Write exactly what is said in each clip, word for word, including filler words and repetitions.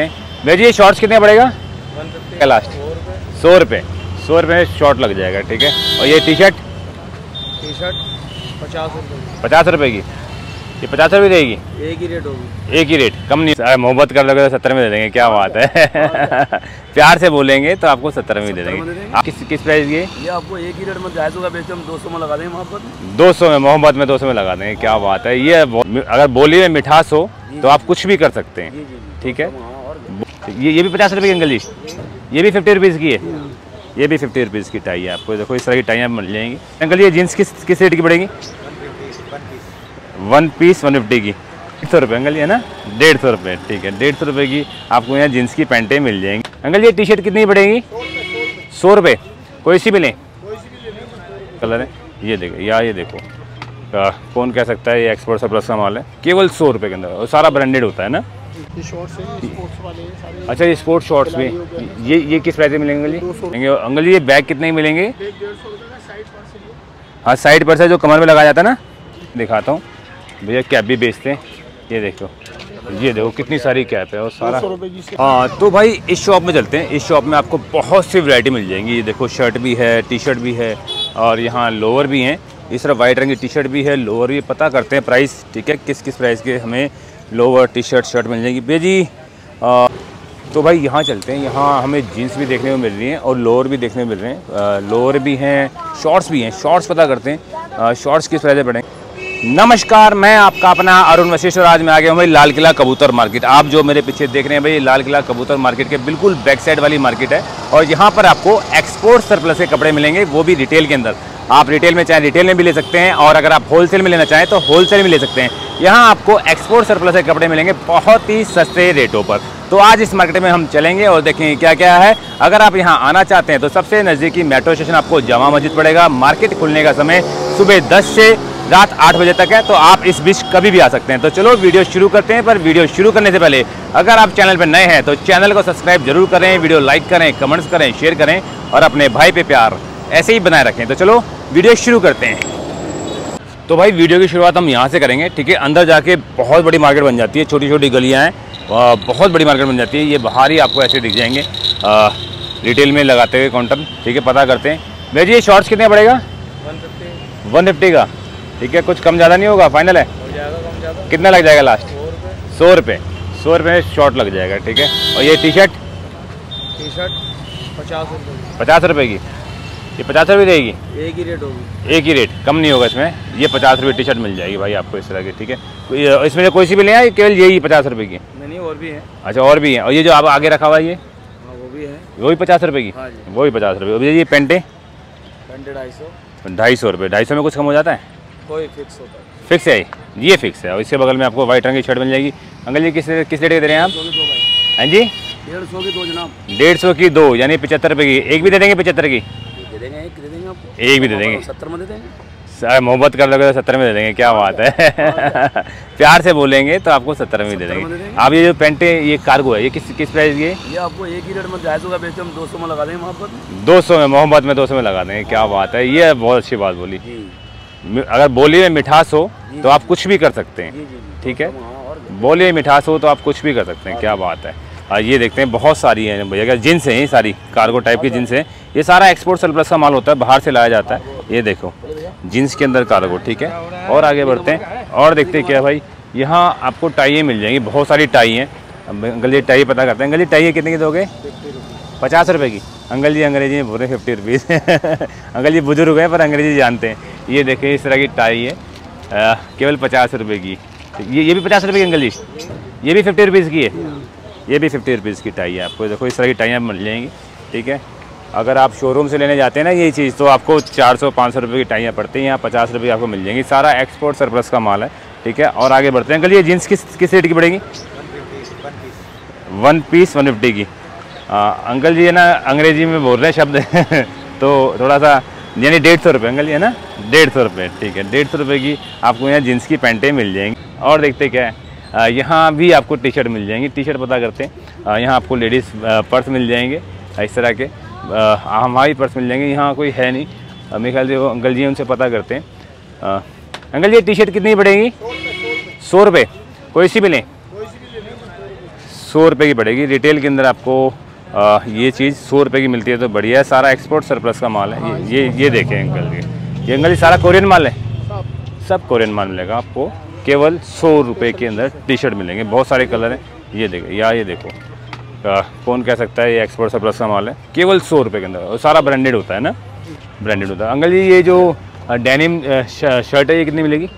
भाई जी ये शॉर्ट्स कितने पड़ेगा? लास्ट सौ रुपये सौ रुपये शॉर्ट लग जाएगा, ठीक है। और ये टी शर्ट टी शर्ट पचास रुपये पचास रुपये की, ये पचास रुपये रहेगी, एक ही रेट होगी, एक ही रेट, कम नहीं। मोहब्बत कर लोगे तो सत्तर में दे देंगे, क्या बात है। प्यार से बोलेंगे तो आपको सत्तर में दे देंगे। आप किस किस प्राइस की? ये आपको एक ही रेट में ढाई सौ का बेचते हम दो सौ में लगा देंगे, मोहब्बत में दो सौ में मोहब्बत में दो सौ में लगा देंगे, क्या बात है। ये अगर बोली में मिठास हो तो आप कुछ भी कर सकते हैं, ठीक है। ये ये भी पचास रुपये की अंकल जी, ये भी फिफ्टी रुपीज़ की है, ये भी फिफ्टी रुपीज़ की टाई है। आपको देखो इस तरह की टाइयाँ मिल जाएंगी। अंकल ये जीन्स किस किस रेट की पड़ेगी? वन पीस वन फिफ्टी की, डेढ़ सौ रुपये अंकल जी, है ना, डेढ़ सौ रुपये, ठीक है। डेढ़ सौ रुपये की आपको यहाँ जीन्स की पैंटें मिल जाएंगी। अंकल ये टी शर्ट कितनी पड़ेगी? सौ रुपये, कोई सी भी लें, कलर है ये देखो, या ये देखो, कौन कह सकता है ये एक्सपोर्ट सरप्लस का माल है, केवल सौ रुपये के अंदर, और सारा ब्रांडेड होता है ना। ये शॉर्ट्स हैं, स्पोर्ट्स वाले सारे। अच्छा ये स्पोर्ट्स शॉर्ट्स भी, ये ये किस प्राइस में मिलेंगे अंकल जी? अंकल जी ये बैग कितने में मिलेंगे? हाँ साइड पर्स है जो कमर में लगाया जाता है ना, दिखाता हूँ भैया, कैप भी बेचते हैं, ये देखो, ये देखो कितनी सारी कैप है और सारा। हाँ तो भाई इस शॉप में चलते हैं, इस शॉप में आपको बहुत सी वैरायटी मिल जाएंगी। ये देखो शर्ट भी है, टी शर्ट भी है, और यहाँ लोअर भी हैं, इस तरह वाइट रंग की टी शर्ट भी है, लोअर भी। पता करते हैं प्राइस, ठीक है, किस किस प्राइस के हमें लोअर टी शर्ट शर्ट मिल जाएगी बेजी। तो भाई यहाँ चलते हैं, यहाँ हमें जीन्स भी देखने को मिल रही हैं और लोअर भी देखने को मिल रहे हैं, लोअर भी हैं, शॉर्ट्स भी हैं। शॉर्ट्स पता करते हैं शॉर्ट्स किस वजह से पड़ेंगे। नमस्कार, मैं आपका अपना अरुण वशिष्ठ, और आज मैं आ गया हूँ भाई लाल किला कबूतर मार्केट। आप जो मेरे पीछे देख रहे हैं भाई, लाल किला कबूतर मार्केट के बिल्कुल बैक साइड वाली मार्केट है, और यहाँ पर आपको एक्सपोर्ट सरप्लस के कपड़े मिलेंगे, वो भी रिटेल के अंदर। आप रिटेल में चाहें रिटेल में भी ले सकते हैं, और अगर आप होलसेल में लेना चाहें तो होलसेल में ले सकते हैं। यहाँ आपको एक्सपोर्ट सरप्लस के कपड़े मिलेंगे बहुत ही सस्ते रेटों पर। तो आज इस मार्केट में हम चलेंगे और देखेंगे क्या क्या है। अगर आप यहाँ आना चाहते हैं तो सबसे नज़दीकी मेट्रो स्टेशन आपको जामा मस्जिद पड़ेगा। मार्केट खुलने का समय सुबह दस से रात आठ बजे तक है, तो आप इस बीच कभी भी आ सकते हैं। तो चलो वीडियो शुरू करते हैं, पर वीडियो शुरू करने से पहले अगर आप चैनल पर नए हैं तो चैनल को सब्सक्राइब जरूर करें, वीडियो लाइक करें, कमेंट्स करें, शेयर करें, और अपने भाई पे प्यार ऐसे ही बनाए रखें। तो चलो वीडियो शुरू करते हैं। तो भाई वीडियो की शुरुआत हम यहाँ से करेंगे, ठीक है। अंदर जाके बहुत बड़ी मार्केट बन जाती है, छोटी छोटी गलियाँ हैं, बहुत बड़ी मार्केट बन जाती है। ये बाहर ही आपको ऐसे दिख जाएंगे आ, रिटेल में लगाते हुए काउंटर, ठीक है। पता करते हैं भाई जी ये शॉर्ट्स कितने पड़ेगा? वन फिफ्टी का, ठीक है। कुछ कम ज़्यादा नहीं होगा, फाइनल है? हो कितना लग जाएगा लास्ट? सौ रुपये सौ रुपये शॉर्ट लग जाएगा, ठीक है। और ये टी शर्ट टी शर्ट पचास रुपये पचास रुपये की, ये पचास रुपये रहेगी, एक ही रेट होगी, एक ही रेट, कम नहीं होगा इसमें। ये पचास रुपये टी शर्ट मिल जाएगी भाई आपको इस तरह की, ठीक है। इसमें कोई सी भी लें, केवल यही पचास रुपये की? नहीं, और भी है। अच्छा और भी है, और ये जो आप आगे रखा हुआ है ये वो भी है, वो भी पचास रुपये की? हाँ जी, वो भी पचास रुपये। ये पेंटे पेंटे ढाई सौ ढाई सौ रुपये ढाई सौ में कुछ कम हो जाता है? कोई फिक्स होता है, फिक्स है ये, फिक्स है। और इसके बगल में आपको वाइट रंग की शर्ट मिल जाएगी। अंकल जी किस किस रेट के दे रहे हैं आप? हाँ जी डेढ़ सौ की दो जनाब, डेढ़ सौ की दो, यानी पचहत्तर रुपये की। एक भी दे देंगे पचहत्तर की? एक भी दे देंगे, सत्तर में दे देंगे। मोहब्बत कर लोगे तो सत्तर में दे देंगे, क्या बात है। प्यार से बोलेंगे तो आपको सत्तर में दे देंगे। आप ये जो पेंटे ये कार्गो है, ये किस किस प्राइस की? ये आपको एक ही रेट में ढाई सौ का बेचते हम दो सौ में लगा देंगे, मोहब्बत में दो सौ में मोहब्बत में दो सौ में लगा देंगे, क्या बात है। ये बहुत अच्छी बात बोली, अगर बोली में मिठास हो तो आप कुछ भी कर सकते हैं, ठीक है। बोली में मिठास हो तो आप कुछ भी कर सकते हैं, क्या बात है। और ये देखते हैं बहुत सारी हैं भैया, जीन्स हैं, ये सारी कार्गो टाइप की जीन्स हैं। ये सारा एक्सपोर्ट सरप्लस का माल होता है, बाहर से लाया जाता है। ये देखो जीन्स के अंदर कार्गो, ठीक है। और आगे बढ़ते हैं और देखते हैं क्या भाई, यहाँ आपको टाइएँ मिल जाएंगी, बहुत सारी टाई हैं। अंकल जी टाई पता करते हैं। अंकल जी टाई कितने की दोगे? पचास रुपये की। अंकल जी अंग्रेजी में बोल रहे हैं फिफ्टी रुपीज़। अंकल जी बुजुर्ग हैं पर अंग्रेजी जानते हैं। ये देखें इस तरह की टाई है, केवल पचास रुपये की। ये ये भी पचास रुपये की अंकल जी, ये भी फिफ्टी रुपीज़ की है, ये भी फिफ्टी रुपीज़ की टाई है। आपको देखो इस तरह की टाइयाँ मिल जाएंगी, ठीक है। अगर आप शोरूम से लेने जाते हैं ना ये चीज़, तो आपको चार सौ पाँच सौ रुपये की टाइयाँ पड़ती हैं, यहाँ पचास रुपये आपको मिल जाएंगी। सारा एक्सपोर्ट सरप्लस का माल है, ठीक है। और आगे बढ़ते हैं। अंकल ये जीन्स किस किस रेट की पड़ेगी? वन पीस वन फिफ्टी की। आ, अंकल जी है ना अंग्रेजी में बोल रहे हैं शब्द, तो थोड़ा सा, यानी डेढ़ सौ रुपये अंकल जी, है ना डेढ़ सौ रुपये, ठीक है। डेढ़ सौ रुपये की आपको यहाँ जीन्स की पैंटें मिल जाएंगी। और देखते क्या है, यहाँ भी आपको टी शर्ट मिल जाएंगी। टी शर्ट पता करते हैं, यहाँ आपको लेडीज़ पर्स मिल जाएंगे, इस तरह के हमारी पर्स मिल जाएंगे। यहाँ कोई है नहीं मेरे ख्याल से, अंकल जी उनसे पता करते हैं। आ, अंकल जी टी शर्ट कितनी पड़ेगी? सौ रुपये, कोई सी भी लें, सौ रुपये की पड़ेगी। रिटेल के अंदर आपको आ, ये चीज़ सौ रुपये की मिलती है, तो बढ़िया है। सारा एक्सपोर्ट सरप्लस का माल है। ये ये, ये देखें अंकल जी, ये अंकल जी सारा कोरियन माल है, सब कोरियन माल मिलेगा आपको केवल सौ रुपये के अंदर। टी शर्ट मिलेंगे, बहुत सारे कलर हैं। ये देखो या ये देखो, आ, कौन कह सकता है ये एक्सपोर्ट सरप्लस का माल है केवल सौ रुपये के अंदर। और सारा ब्रांडेड होता है ना, ब्रांडेड होता है। अंकल जी ये जो डेनिम शर्ट है ये कितनी मिलेगी?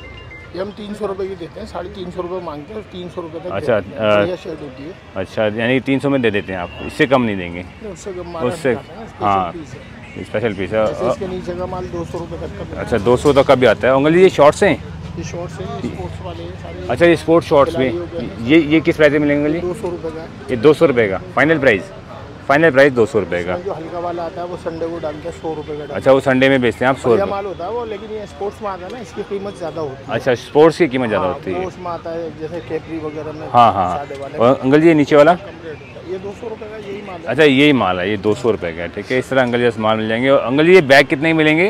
ये हम तीन सौ रुपये की देते हैं, साढ़े तीन सौ रुपये मांगते हैं, तीन सौ रुपये तक। अच्छा शर्ट होती है। अच्छा यानी तीन सौ में दे देते हैं आप, इससे कम नहीं देंगे? उससे हाँ, स्पेशल पीस है। इसके नीचे का माल दो सौ रुपये तक का। अच्छा दो सौ तक का भी आता है। अंकल जी ये शॉर्ट्स हैं? ये शॉर्ट्स हैं, स्पोर्ट्स वाले। अच्छा ये स्पोर्ट्स शॉर्ट्स भी, ये ये किस प्राइस में मिलेंगे अंकल जी? दो सौ रुपये का। ये दो सौ रुपये का फाइनल प्राइस? फाइनल प्राइस दो सौ रुपये का। जो हल्का वाला आता है वो संडे को डाल के सौ रुपये का। अच्छा वो संडे में बेचते हैं आप सौ रुपये माल होता है वो, लेकिन ये स्पोर्ट्स में आता है ना, इसकी कीमत ज़्यादा होती है। अच्छा स्पोर्ट्स की कीमत ज़्यादा होती है, उसमें आता है जैसे कैपरी वगैरह में। हाँ हाँ। अंकल जी ये नीचे वाला ये दो सौ रुपये का, यही माल। अच्छा यही माल है, ये दो सौ रुपये का। ठीक है, इस तरह अंकल जी माल मिल जाएंगे। और अंकल जी ये बैग कितने मिलेंगे?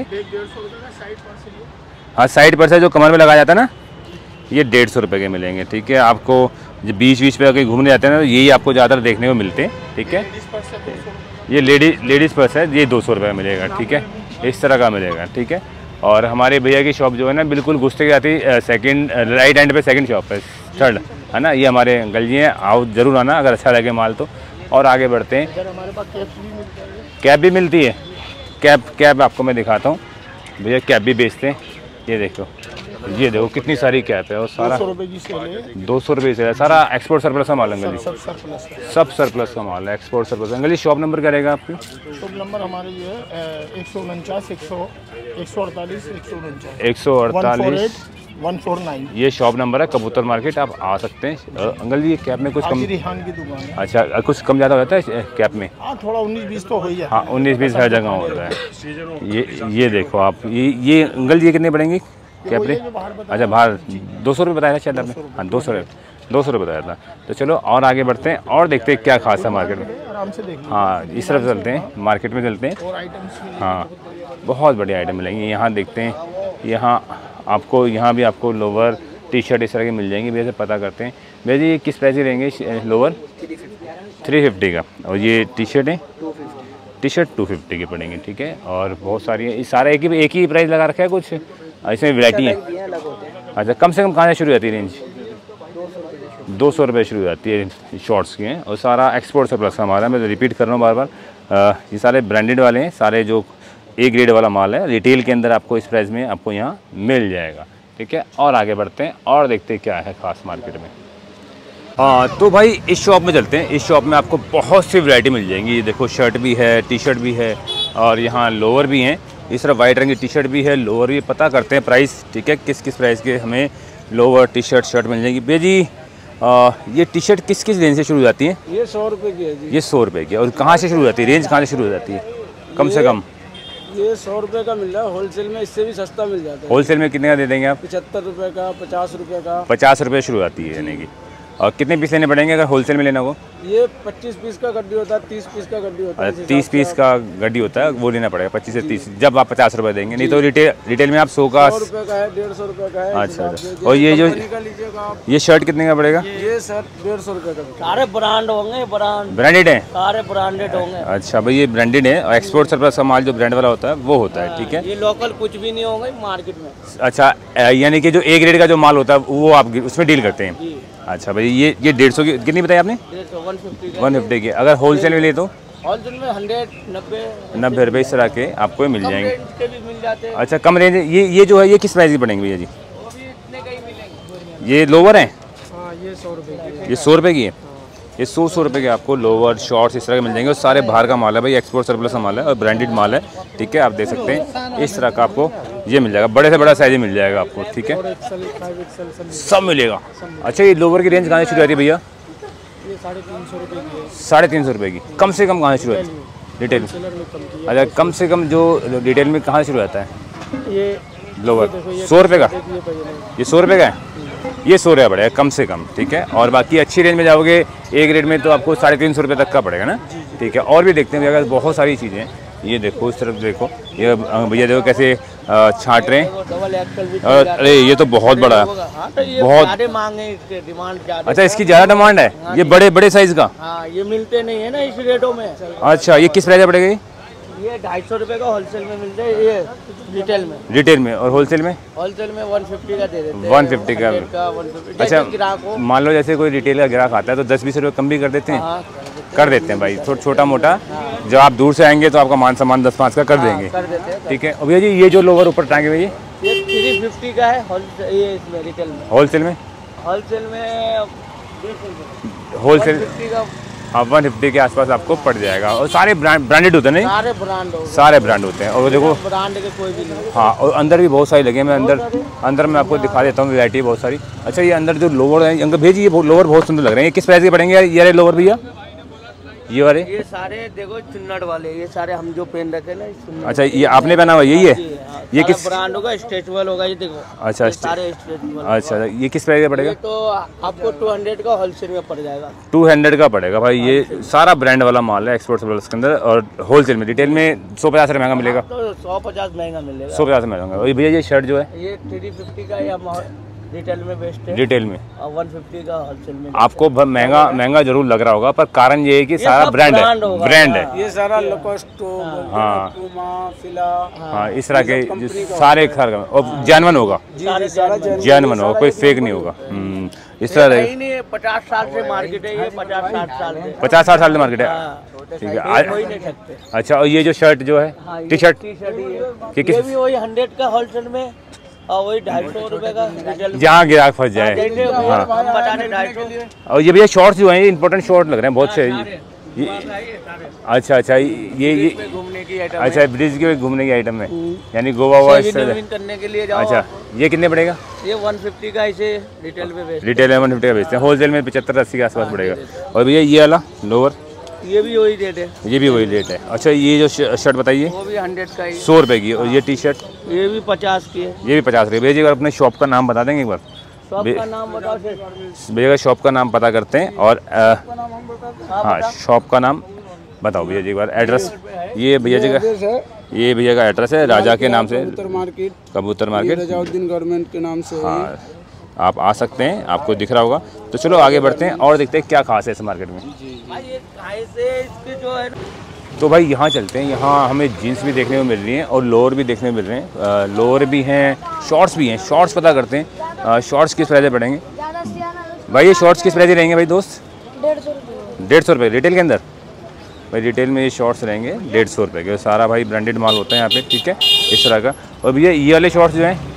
हाँ साइड पर्स है जो कमर में लगाया जाता है ना, ये डेढ़ सौ रुपये के मिलेंगे। ठीक है, आपको जब बीच बीच पे अगर घूमने जाते हैं ना, तो यही आपको ज़्यादातर देखने को मिलते हैं। ठीक है, ये लेडीज लेडीज़ पर्स है, ये दो सौ रुपये मिलेगा। ठीक है, इस तरह का मिलेगा। ठीक है, और हमारे भैया की शॉप जो है ना बिल्कुल घुसते के आती है सेकंड राइट हैंड पे सेकंड शॉप है, थर्ड है ना। ये हमारे अंकल जी हैं, आओ ज़रूर आना अगर अच्छा लगे माल तो। और आगे बढ़ते हैं, कैप भी मिलती है। कैप कैप आपको मैं दिखाता हूँ, भैया कैप भी बेचते हैं। ये देखो, ये देखो कितनी सारी कैप है। और सारा दो सौ रुपये से सारा एक्सपोर्ट सरप्लस का माल। अंगल जी सब सरप्लस का माल है, export surplus. Uncle ji shop number क्या रहेगा आपकी? शॉप नंबर हमारे ये है एक सौ उनचास एक सौ एक सौ अड़तालीस एक सौ उनचास एक सौ अड़तालीस वन फोर नाइन। ये शॉप नंबर है, कबूतर मार्केट, आप आ सकते हैं। अंकल जी कैप में कुछ कम की दुकान है। अच्छा कुछ कम ज़्यादा होता है कैप में? हाँ थोड़ा उन्नीस बीस तो हो ही है। हाँ उन्नीस बीस हर जगह होता है। ये ये देखो आप, ये ये अंकल जी कितने पड़ेंगे कैप रे? अच्छा बाहर दो सौ रुपये बताया था शायद आपने। हाँ दो सौ रुपये दो सौ रुपये बताया था। तो चलो और आगे बढ़ते हैं और देखते हैं क्या खास है मार्केट में। हाँ इस तरफ चलते हैं, मार्केट में चलते हैं। हाँ बहुत बढ़िया आइटम मिलेंगे यहाँ। देखते हैं यहाँ आपको, यहाँ भी आपको लोवर टी शर्ट इस तरह के मिल जाएंगे। वैसे पता करते हैं भैया जी किस प्राइस के रहेंगे? लोवर थ्री फिफ्टी का, और ये टी शर्ट है, टी शर्ट टू फिफ्टी के पड़ेंगे। ठीक है, और बहुत सारी है। सारा एक ही एक ही प्राइस लगा रखा है, कुछ इसमें वैरायटी है। अच्छा कम से कम कहाँ से शुरू होती है रेंज? दो सौ रुपये शुरू हो जाती है शॉर्ट्स की हैं। और सारा एक्सपोर्ट सरप्लस का हमारा, मैं तो रिपीट कर रहा हूँ बार बार, ये सारे ब्रांडेड वाले हैं, सारे जो ए ग्रेड वाला माल है। रिटेल के अंदर आपको इस प्राइस में आपको यहाँ मिल जाएगा। ठीक है, और आगे बढ़ते हैं और देखते हैं क्या है खास मार्केट में। हाँ तो भाई इस शॉप में चलते हैं। इस शॉप में आपको बहुत सी वैरायटी मिल जाएंगी। ये देखो शर्ट भी है, टी शर्ट भी है, और यहाँ लोअर भी हैं। इस तरह वाइट रंग की टी शर्ट भी है, लोअर भी। पता करते हैं प्राइस, ठीक है, किस किस प्राइस के हमें लोअर टी शर्ट शर्ट मिल जाएगी। भैया जी आ, ये टी शर्ट किस किस रेंज से शुरू हो जाती है? ये सौ रुपये की है जी। ये सौ रुपये की, और कहाँ से शुरू हो जाती है रेंज? कहाँ से शुरू हो जाती है कम से कम? ये सौ रुपये का मिल रहा है होलसेल में, इससे भी सस्ता मिल जाता है। होलसेल में कितने का दे देंगे आप? पचहत्तर रुपये का, पचास रुपये का। पचास रुपये शुरू आती है यानी कि। और कितने पीस लेने पड़ेंगे अगर होलसेल में लेना हो? ये पच्चीस पीस का गड्डी होता है, तीस पीस का गड्डी होता है। तीस पीस का गड्डी होता है, वो लेना पड़ेगा पच्चीस से तीस, जब आप पचास रुपए देंगे। नहीं तो रिटेल रिटेल में आप सौ का रुपए का है, डेढ़ सौ रुपए का है। अच्छा अच्छा, और ये जो ये शर्ट कितने का पड़ेगा? ये शर्ट डेढ़ सौ रुपए का। सारे ब्रांड होंगे, ब्रांड ब्रांडेड है, सारे ब्रांडेड होंगे। अच्छा भाई ये ब्रांडेड है, और एक्सपोर्ट सरप्लस का माल जो ब्रांड वाला होता है वो होता है। ठीक है, ये लोकल कुछ भी नहीं होगा मार्केट में। अच्छा यानी कि जो ए ग्रेड का जो माल होता है वो आप उसमें डील करते हैं। अच्छा भाई ये ये डेढ़ सौ की कितनी बताई आपने? वन फिफ्टी की। अगर होलसेल में ले तो होलसेल में हंड्रेड नब्बे नब्बे रुपये इस तरह के आपको मिल जाएंगे, के भी मिल जाते हैं। अच्छा कम रेंज, ये ये जो है ये किस प्राइस की पड़ेंगे भैया जी? वो भी इतने का ही मिलेंगे। ये लोवर हैं? हाँ ये सौ रुपये की, ये सौ रुपये की है। ये सौ सौ रुपये के आपको लोवर शॉर्ट्स इस तरह के मिल जाएंगे। और सारे बाहर का माल है भाई, एक्सपोर्ट सरप्लस का माल है और ब्रांडेड माल है। ठीक है, आप देख सकते हैं इस तरह का आपको ये मिल जाएगा, बड़े से बड़ा साइज मिल जाएगा आपको। ठीक है, सब मिलेगा। अच्छा ये लोवर की रेंज कहाँ से शुरू होती है भैया? साढ़े तीन सौ रुपये की। साढ़े तीन सौ रुपये की कम से कम कहाँ से शुरू होती है रिटेल में? अच्छा कम से कम जो रिटेल में कहाँ से शुरू होता है ये लोवर? सौ रुपये का, ये सौ रुपये का है, ये सौ रुपया पड़ेगा कम से कम। ठीक है, और बाकी अच्छी रेंज में जाओगे ए ग्रेड में तो आपको साढ़े तीन सौ रुपये तक का पड़ेगा ना। ठीक है, और भी देखते हैं भैया, बहुत सारी चीज़ें हैं। ये देखो इस तरफ देखो, ये भैया देखो कैसे छाट रहे हैं। अरे ये तो बहुत बड़ा है, बहुत मांगे डिमांड। अच्छा इसकी ज्यादा डिमांड है, ये बड़े बड़े साइज का। हाँ ये मिलते नहीं है ना इस रेटों में। अच्छा ये किस प्राइस में पड़ेगी? ये ढाई सौ रुपए का होलसेल में मिलता है, ये रिटेल में। रिटेल में और होलसेल में? होलसेल में वन फिफ्टी का दे देते हैं। वन फिफ्टी का, अच्छा ग्राहक हो, मान लो जैसे कोई रिटेल का ग्राहक आता है तो दस बीस रुपये कम भी कर देते हैं? कर देते हैं भाई, थोड़ा छोटा मोटा जब आप दूर से आएंगे तो आपका मान सम्मान दस पाँच का कर देंगे। ठीक है। भैया जी ये जो लोवर ऊपर टांगे भैया ये थ्री फिफ्टी का है रिटेल में। होलसेल में? होलसेल में होलसेल वन फिफ्टी के आसपास आपको पड़ जाएगा। और सारे ब्रांड ब्रांडेड होते हैं? नहीं सारे ब्रांड होते हैं, सारे ब्रांड होते हैं। और देखो ब्रांड के कोई भी नहीं। हाँ और अंदर भी बहुत सारी लगे हैं, मैं अंदर अंदर मैं आपको दिखा देता हूँ, वैरायटी बहुत सारी। अच्छा ये अंदर जो लोवर है अंकल भेजी, ये लोवर बहुत सुंदर लग रहे हैं। किस प्राइस के पड़ेंगे यार लोवर भैया ये वाले? ये सारे देखो चुन्नट वाले, ये सारे हम जो पहन रखे ना। अच्छा ये आपने पहना हुआ यही है? ये किस ब्रांड होगा? स्ट्रेचेबल होगा ये देखो। अच्छा सारे स्ट्रेचेबल। अच्छा ये किस प्राइस का पड़ेगा? तो आपको टू हंड्रेड का होलसेल में पड़ जाएगा। टू हंड्रेड का पड़ेगा भाई, ये सारा ब्रांड वाला माल है एक्सपोर्ट के अंदर और होलसेल में। रिटेल में सौ पचास रुपये महंगा मिलेगा, सौ पचास महंगा मिलेगा, सौ पचास महंगा। भैया ये शर्ट जो है ये थ्री फिफ्टी का या रिटेल में बेस्ट है? रिटेल में एक सौ पचास का होलसेल में। आपको महंगा महंगा जरूर लग रहा होगा पर कारण ये है कि सारा ब्रांड है, ब्रांड है ये सारा लोकस्ट। हाँ इस तरह के सारे और जैनवन होगा, जैनवन होगा, कोई फेक नहीं होगा। इस तरह पचास साल से मार्केट है ये, पचास साठ साल पचास साठ साल से मार्केट है। ठीक है। अच्छा और ये जो शर्ट जो है टी शर्ट वही हंड्रेड का होलसेल में और वही ढाई सौ रुपए का जहाँ ग्राहक फंस जाए। हाँ और ये भैया शॉर्ट्स जो हैं इंपॉर्टेंट शॉर्ट लग रहे हैं बहुत से ये। अच्छा अच्छा ये ये घूमने की आइटम। अच्छा ब्रिज के घूमने की आइटम है यानी गोवा हुआ करने के लिए। अच्छा ये कितने पड़ेगा? ये एक सौ पचास का इसे रिटेल में बेचते हैं, रिटेल में एक सौ पचास का बेचते हैं, होलसेल में पचहत्तर अस्सी के आसपास पड़ेगा। और भैया ये वाला लोअर ये भी वही रेट है? ये भी वही रेट है। अच्छा ये जो शर्ट बताइए वो भी हंड्रेड का ही, सौ रुपए की। और ये टी शर्ट ये भी पचास की है? ये भी पचास रुपये। भैया अपने शॉप का नाम बता देंगे एक बार? शॉप का नाम बताओ। भैया शॉप का नाम पता करते हैं और हाँ शॉप का नाम बताओ भैया जी एक बार, एड्रेस। ये भैया जी का ये भैया का एड्रेस है राजा के नाम से, कबूतर मार्केट गवर्नमेंट के नाम से। हाँ आप आ सकते हैं, आपको दिख रहा होगा। तो चलो आगे बढ़ते हैं और देखते हैं क्या खास है इस मार्केट में। तो भाई यहाँ चलते हैं, यहाँ हमें जीन्स भी देखने को मिल रही हैं और लोअर भी देखने को मिल रहे हैं। लोअर भी हैं, शॉर्ट्स भी हैं। शॉर्ट्स पता करते हैं शॉर्ट्स किस प्राइस पड़ेंगे भाई? ये शॉर्ट्स किस प्राइस रहेंगे भाई दोस्त? डेढ़ सौ रुपये रिटेल के अंदर। भाई रिटेल में ये शॉर्ट्स रहेंगे डेढ़ सौ रुपये के, सारा भाई ब्रांडेड माल होता है यहाँ पर। ठीक है इस तरह का। और भैया ये वाले शॉर्ट्स जो हैं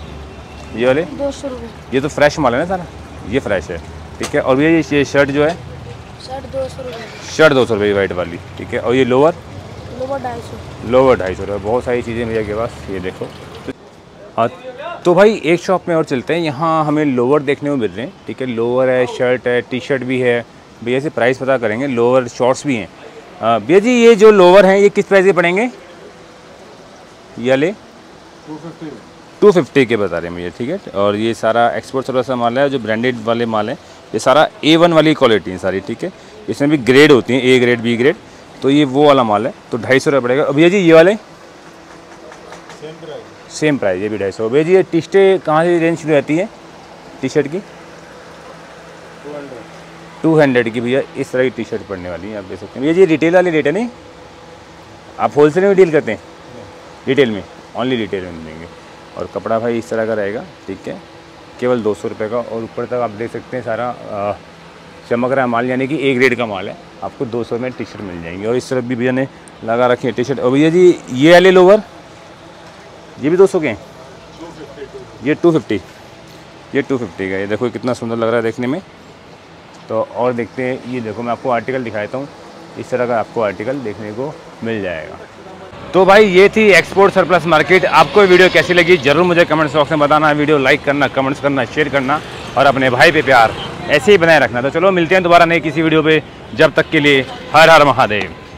ये वाले दो सौ रुपये? ये तो फ्रेश माल है ना सारा, ये फ्रेश है। ठीक है। और भैया ये, ये शर्ट जो है शर्ट दो सौ रुपये वाइट वाली। ठीक है। और ये लोअर लोअर ढाई सौ रुपये। बहुत सारी चीज़ें भैया के पास, ये देखो। हाँ तो भाई एक शॉप में और चलते हैं, यहाँ हमें लोअर देखने को मिल रहे हैं। ठीक है। लोअर है, शर्ट है, टी शर्ट भी है। भैया से प्राइस पता करेंगे। लोअर शॉर्ट्स भी हैं। भैया जी ये जो लोअर हैं ये किस प्राइस के पड़ेंगे? ये वाले टू फिफ्टी के बता रहे हैं भैया। ठीक है। और ये सारा एक्सपोर्ट थोड़ा सा माल है, जो ब्रांडेड वाले माल है, ये सारा ए वन वाली क्वालिटी है सारी। ठीक है। इसमें भी ग्रेड होती हैं, ए ग्रेड बी ग्रेड, तो ये वो वाला माल है। तो ढाई सौ रुपये पड़ेगा। और भैया जी ये वाले सेम प्राइस, ये भी ढाई सौ। भैया जी ये टी शर्ट कहाँ से रेंज शुरू रहती है टी शर्ट की? टू हंड्रेड की भैया इस तरह की टी शर्ट पड़ने वाली है, आप देख सकते हैं। भैया जी रिटेल वाली रेट है? नहीं आप होलसेल में डील करते हैं? रिटेल में, ऑनली रिटेल में मिलेंगे। और कपड़ा भाई इस तरह का रहेगा। ठीक है। केवल दो सौ रुपये का। और ऊपर तक आप देख सकते हैं सारा आ, चमक रहा माल, यानी कि एक ग्रेड का माल है। आपको दो सौ में टी शर्ट मिल जाएंगी। और इस तरफ भी भैया ने लगा रखी है टी शर्ट। और भैया जी ये वाले लोवर ये भी दो सौ के हैं? ये टू फिफ्टी ये टू फिफ्टी का। ये देखो कितना सुंदर लग रहा है देखने में। तो और देखते हैं, ये देखो मैं आपको आर्टिकल दिखा देता हूँ। इस तरह का आपको आर्टिकल देखने को मिल जाएगा। तो भाई ये थी एक्सपोर्ट सरप्लस मार्केट। आपको वीडियो कैसी लगी जरूर मुझे कमेंट बॉक्स में बताना। वीडियो लाइक करना, कमेंट्स करना, शेयर करना और अपने भाई पे प्यार ऐसे ही बनाए रखना। तो चलो मिलते हैं दोबारा नए किसी वीडियो पे। जब तक के लिए हर हर महादेव।